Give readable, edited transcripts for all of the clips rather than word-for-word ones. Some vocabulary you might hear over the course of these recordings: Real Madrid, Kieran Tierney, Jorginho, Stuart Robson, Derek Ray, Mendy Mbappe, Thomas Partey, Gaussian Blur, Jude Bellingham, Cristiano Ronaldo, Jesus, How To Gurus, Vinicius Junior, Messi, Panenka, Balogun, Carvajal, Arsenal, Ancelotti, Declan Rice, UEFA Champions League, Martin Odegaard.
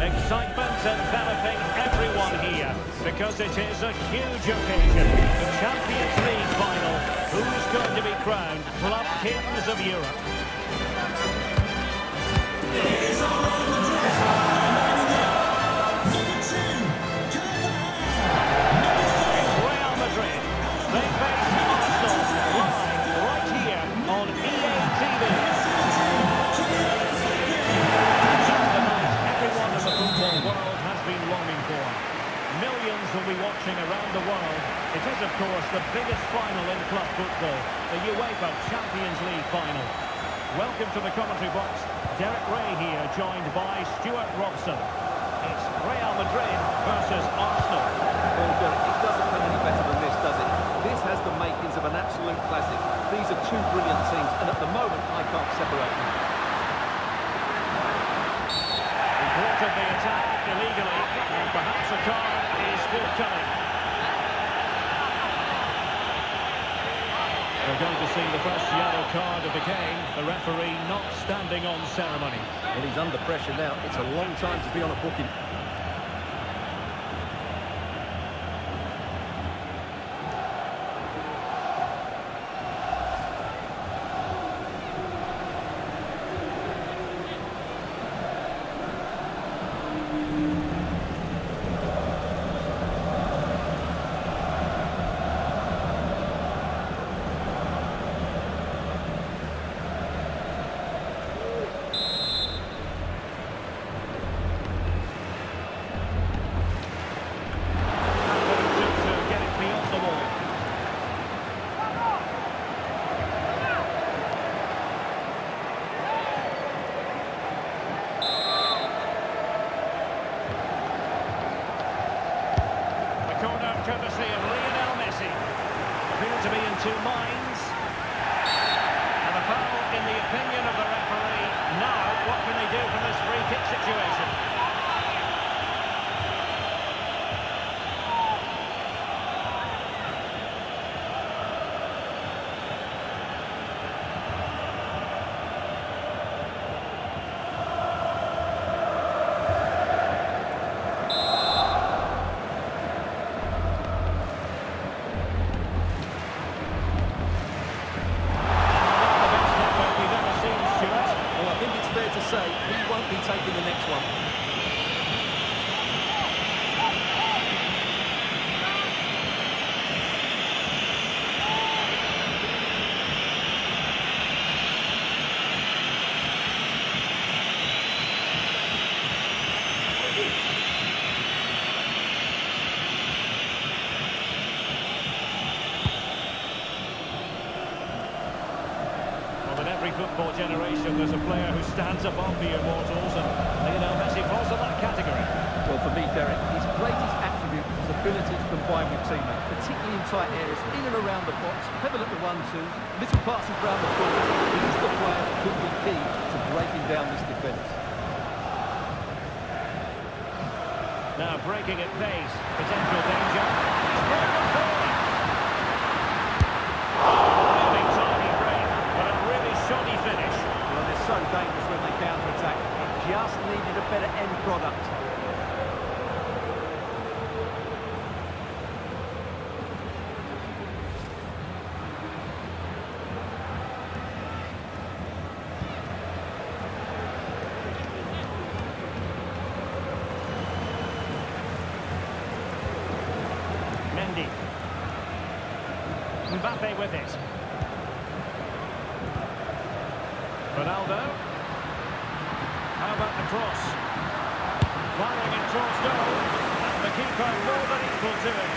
Excitement enveloping everyone here because it is a huge occasion. The Champions League final. Who's going to be crowned club kings of Europe? It's Real Madrid. They face Arsenal live right here on EA TV. Millions will be watching around the world. It is, of course, the biggest final in club football, the UEFA Champions League final. Welcome to the commentary box. Derek Ray here, joined by Stuart Robson. It's Real Madrid versus Arsenal. Well done. It doesn't come any better than this, does it? This has the makings of an absolute classic. These are two brilliant teams, and at the moment, I can't separate them. He thwarted the attack illegally, and perhaps a card is still coming. We're going to see the first yellow card of the game. The referee not standing on ceremony. Well, he's under pressure now. It's a long time to be on a booking. Courtesy of Lionel Messi. Appeared to be in two minds. And a foul in the opinion of the referee. Now, what can they do from this free kick situation? Football generation, there's a player who stands above the immortals, and Lionel Messi falls in that category. Well, for me, Derek, his greatest attribute is his ability to combine with teammates, particularly in tight areas, in and around the box, have a little one-two, little passes around the ball. He's the player that could be key to breaking down this defence. Now breaking at pace, potential danger. Just needed a better end product. Mendy. Mbappe with it. Ronaldo. How about the cross? Firing and cross goal, and the keeper more than equal to it.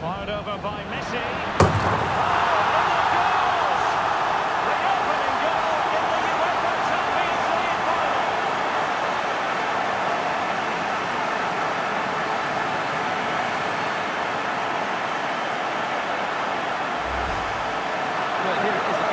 Fired over by Messi. Here it is.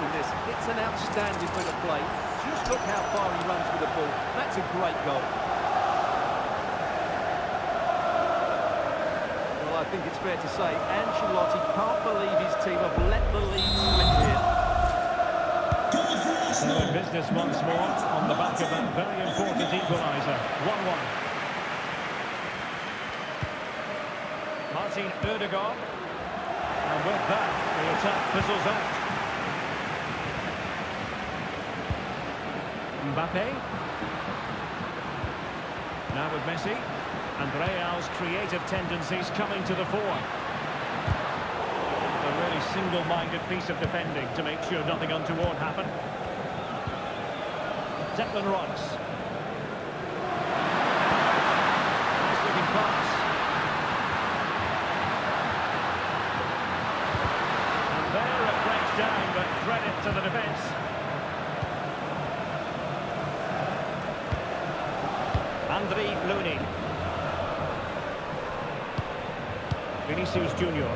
watching this. It's an outstanding bit of play. Just look how far he runs with the ball. That's a great goal. Well, I think it's fair to say Ancelotti can't believe his team have let the lead slip here. So in business once more on the back of that very important equaliser. 1-1. Martin Odegaard, and with that, the attack fizzles out. Mbappe, now with Messi, and Real's creative tendencies coming to the fore. A really single-minded piece of defending to make sure nothing untoward happened. Declan Rice. Nice looking pass. Down, but credit to the defence. Andre Looney. Vinicius Junior.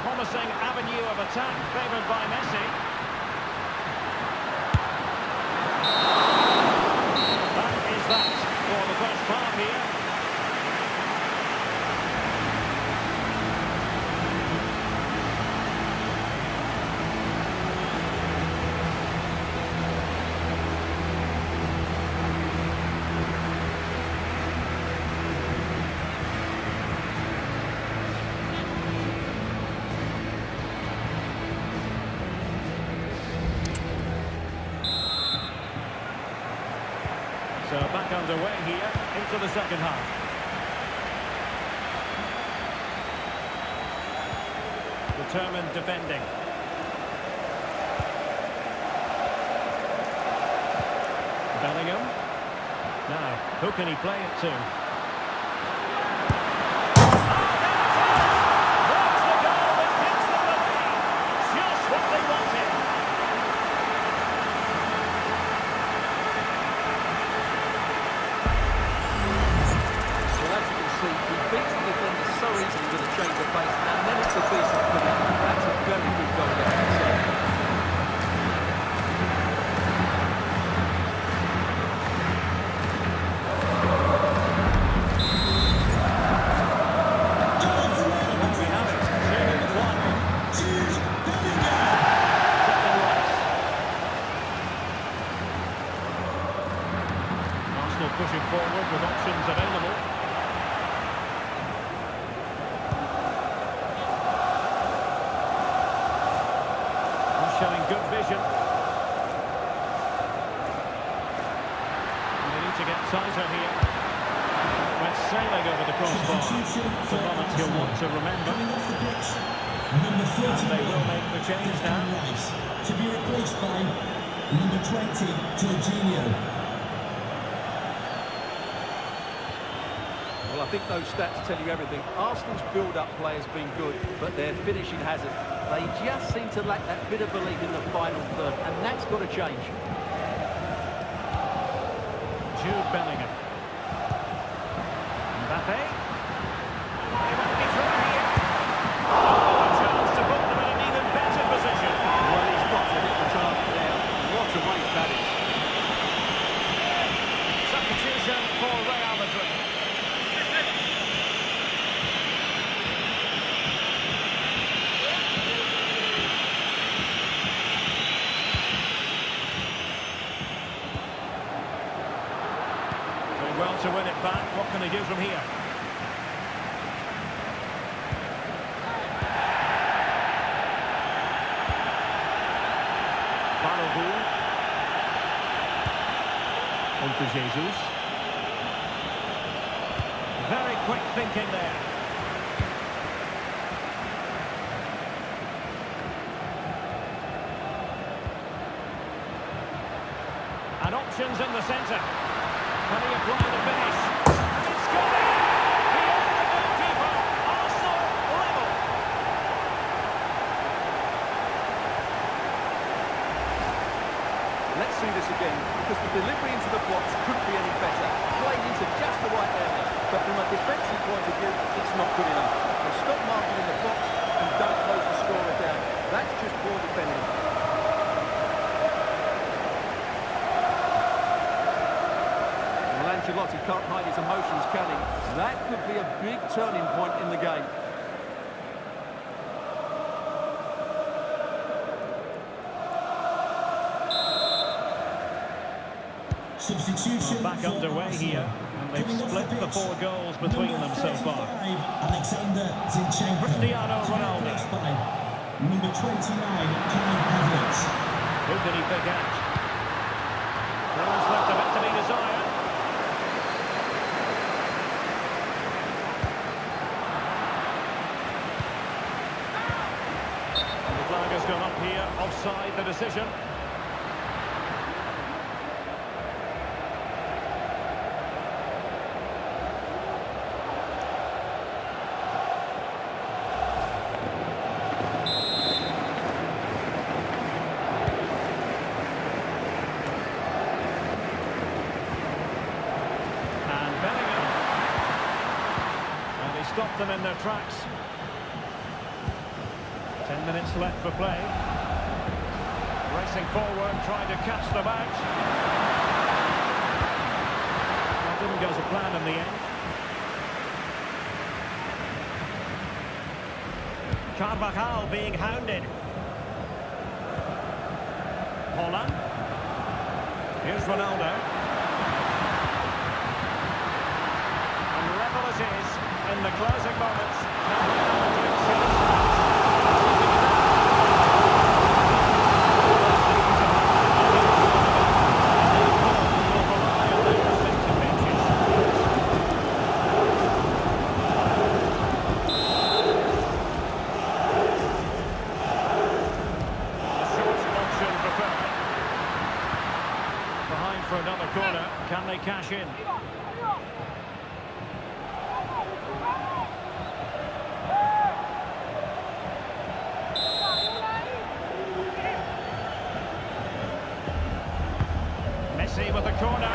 Promising avenue of attack favoured by Messi. That is that for the first half here. So back underway here into the second half. Determined defending. Bellingham. Now, who can he play it to? That's the goal that hits the ball. Just what they wanted. Pushing forward with options available. He's showing good vision. They need to get tighter here. Went sailing over the crossbar. It's a moment he'll want to remember. And they will make the change now. To be replaced by number 20, Jorginho. I think those stats tell you everything. Arsenal's build-up play has been good, but their finishing hasn't. They just seem to lack that bit of belief in the final third, and that's got to change. Jude Bellingham. Mbappe. They might be through here. Oh, a chance to put them in an even better position. Well, he's got to hit the target there. What a waste that is. Substitution for Real Madrid. Well to win it back, what can they do from here? Balogun. Onto Jesus. Very quick thinking there. And options in the centre. Can he apply the finish? And it's got it! Beyond the goalkeeper, Arsenal level! see this again, because the delivery into the blocks couldn't be any better. Played into just the right area, but from a defensive point of view, it's not good enough. So stop marking in the box and don't close the scorer down. That's just poor defending. He can't hide his emotions, can he? That could be a big turning point in the game. Substitution. Back underway here, and they've split the 4 goals between them so far. Cristiano Ronaldo. Number 29, Kieran Tierney. Who did he pick out? There's left a bit to be desired. Gone up here, offside the decision. And Bellingham. And they stopped them in their tracks. 10 minutes left for play. Racing forward, trying to catch them out. That didn't go as a plan in the end. Carvajal being hounded. Holland. Here's Ronaldo. And level as is in the closing moments. Cash in. Messi with a corner.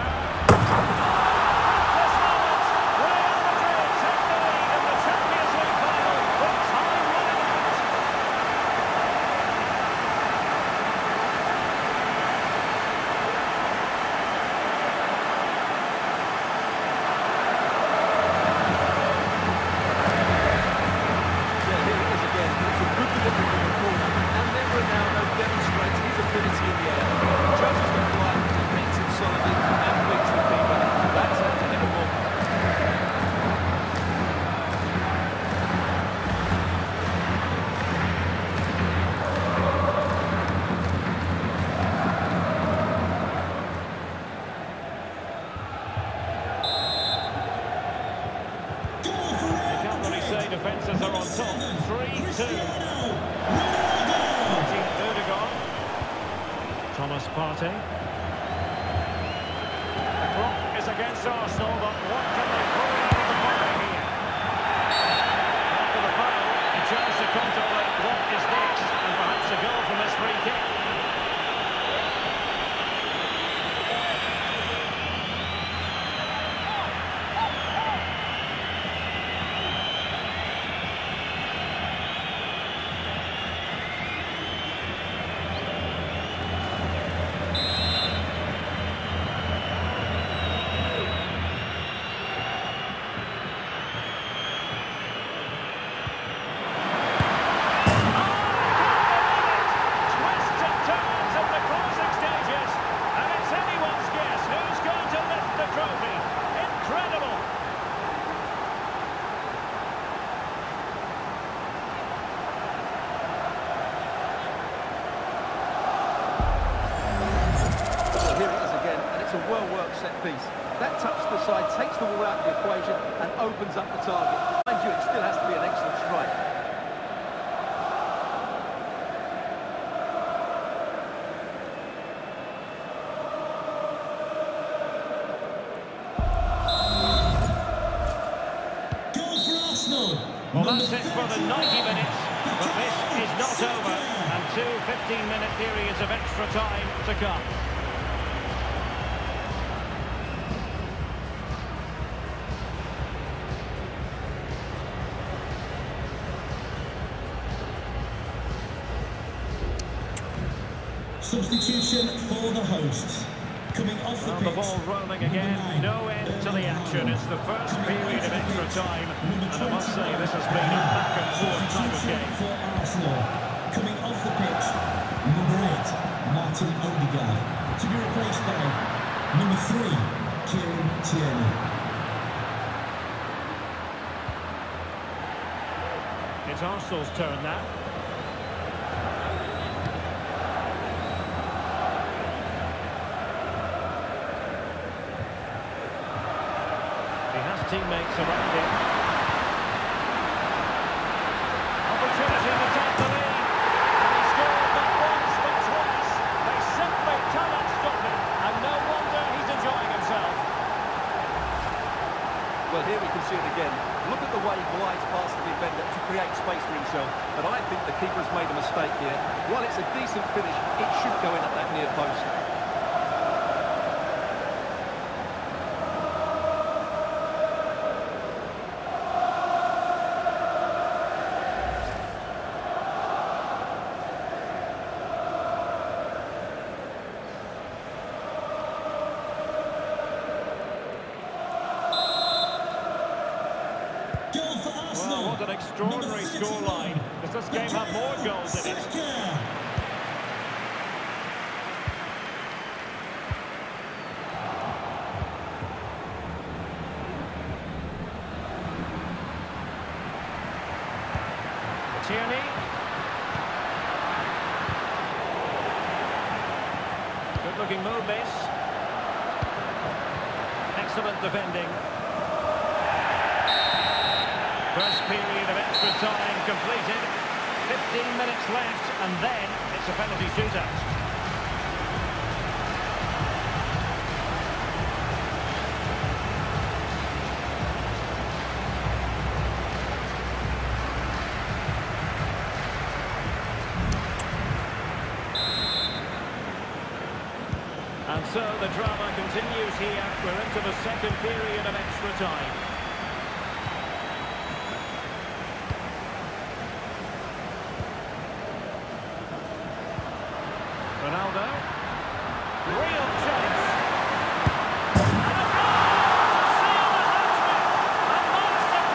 Defences are on top. 3-2. Martin Odegaard. Thomas Partey. The clock is against Arsenal, but what can they pull out of the bottom here? After the foul, a chance to contemplate what is next, and perhaps a goal from this free kick. Piece. That touch to the side takes the ball out of the equation and opens up the target. Mind you, it still has to be an excellent strike. Goal for Arsenal. Well, that's it for the 90 minutes, but this is not over, and two 15-minute periods of extra time to come. Substitution for the hosts. Coming off the pitch. The ball rolling again. No end to the action. It's the first period of extra time. And I must say, this has been a back and forth type of game. For Arsenal. Coming off the pitch, number 8, Martin Odegaard. To be replaced by number 3, Kieran Tierney. It's Arsenal's turn now. Teammates around him. Opportunity to take the lead. They scored not once but twice. They simply cannot stop him, and no wonder he's enjoying himself. Well, here we can see it again. Look at the way he glides past the defender to create space for himself. But I think the keeper's made a mistake here. While it's a decent finish, it should go in at that near post. An extraordinary scoreline. Does this game have more goals in it? Tierney. Good looking move, this. Excellent defending. First period of extra time completed. 15 minutes left, and then it's a penalty shootout. And so the drama continues here. We're into the second period of extra time. Ronaldo, real chance, and a goal to seal the hat-trick, a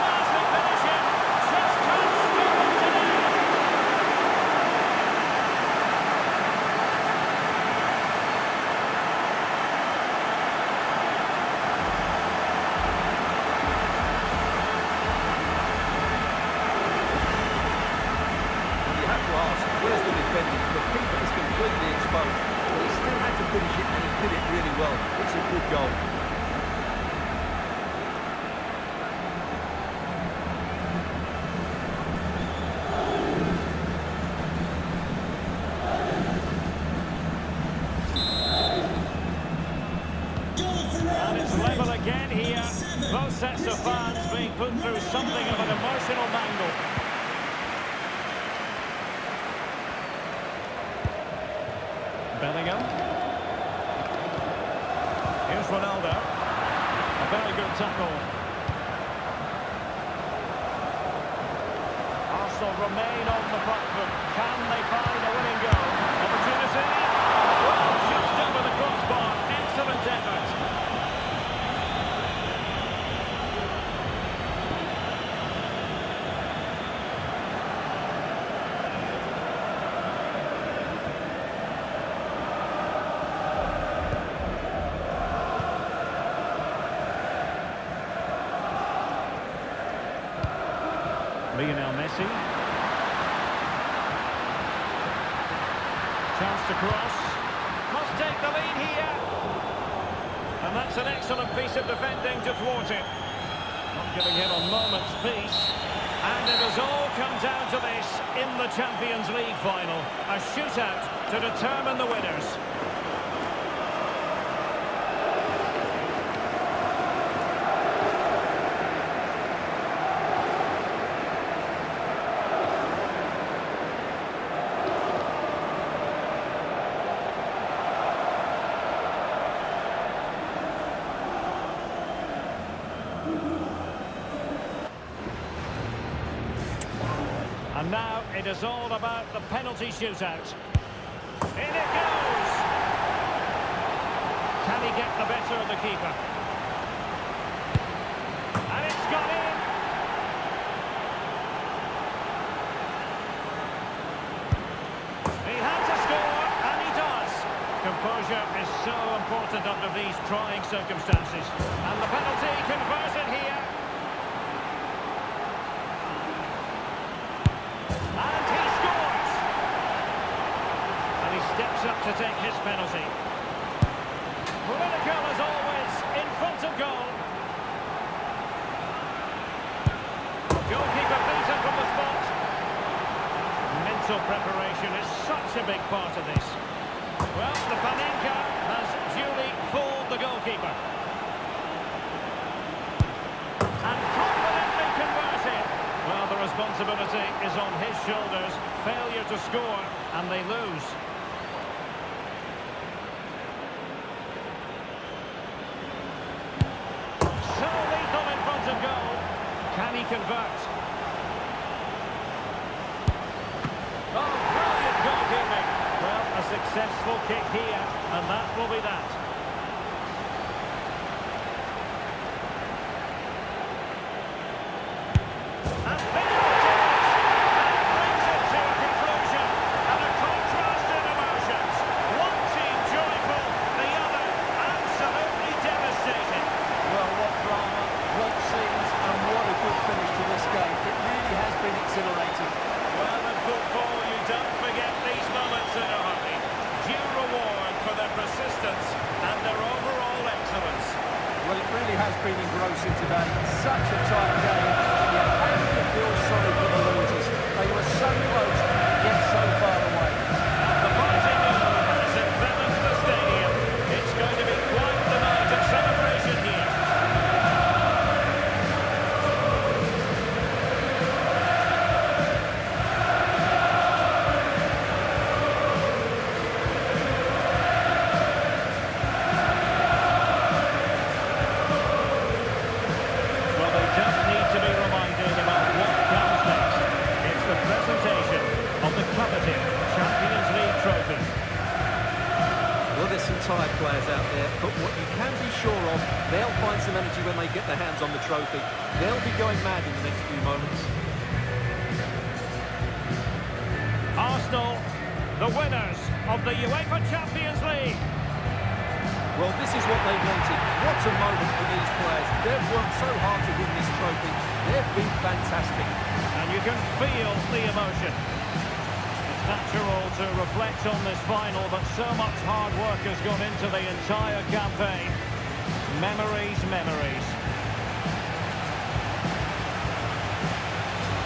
masterclassy finishing, just can't stop him today. Well, you have to ask, where's the defending? The keeper is completely exposed, but he still had to finish it, and he did it really well. It's a good goal. And it's level again here. Both sets of fans being put through something of an emotional mangle. Bellingham. Here's Ronaldo. A very good tackle. Arsenal remain on the front foot. Can they find a winning goal? Opportunity. Well, just over the crossbar. Excellent effort. Lionel Messi. Chance to cross. Must take the lead here. And that's an excellent piece of defending to thwart it. Not giving him a moment's peace. And it has all come down to this in the Champions League final. A shootout to determine the winners. And now it is all about the penalty shootout. In it goes. Can he get the better of the keeper? And it's got in. He had to score, and he does. Composure is so important under these trying circumstances. And the penalty converted here. And he scores. And he steps up to take his penalty. Odegaard, as always, in front of goal. Goalkeeper beaten from the spot. Mental preparation is such a big part of this. Well, the Panenka has duly fooled the goalkeeper. And confidently converted. Well, the responsibility is on his shoulders. Failure to score, and they lose. So lethal in front of goal. Can he convert? Oh, brilliant goalkeeping. Well, a successful kick here, and that will be that. And brings it to a conclusion, and a contrast in emotions. One team joyful, the other absolutely devastated. Well, what drama, what scenes, and what a good finish to this game. It really has been exhilarating. Well, in football, you don't forget these moments in a hurry. Due reward for their persistence and their overall excellence. Well, it really has been engrossing today. Such a tight game. Yet, how do you feel sorry for the losers? They were so close, yet so far away. And the party has enveloped the stadium. It's going to be quite the night of celebration here. Tired players out there, but what you can be sure of, they'll find some energy when they get their hands on the trophy. They'll be going mad in the next few moments. Arsenal, the winners of the UEFA Champions League. Well, this is what they wanted. What a moment for these players. They've worked so hard to win this trophy. They've been fantastic. And you can feel the emotion. Natural to reflect on this final, but so much hard work has gone into the entire campaign. Memories, memories.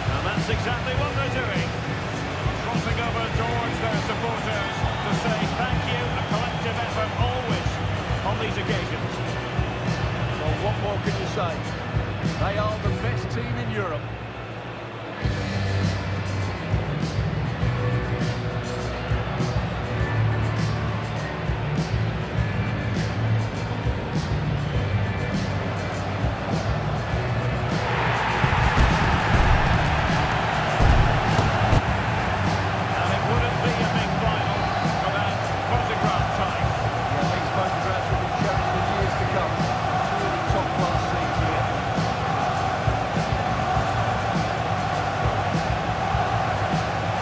And that's exactly what they're doing. Crossing over towards their supporters to say thank you, a collective effort always on these occasions. Well, what more could you say? They are the best team in Europe.